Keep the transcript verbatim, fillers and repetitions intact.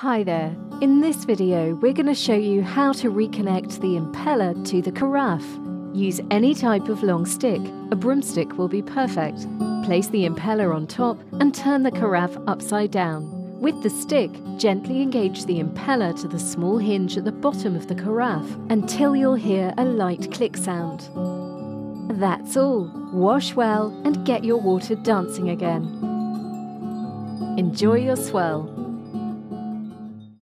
Hi there, in this video we're going to show you how to reconnect the impeller to the carafe. Use any type of long stick, a broomstick will be perfect. Place the impeller on top and turn the carafe upside down. With the stick, gently engage the impeller to the small hinge at the bottom of the carafe until you'll hear a light click sound. That's all. Wash well and get your water dancing again. Enjoy your swirl.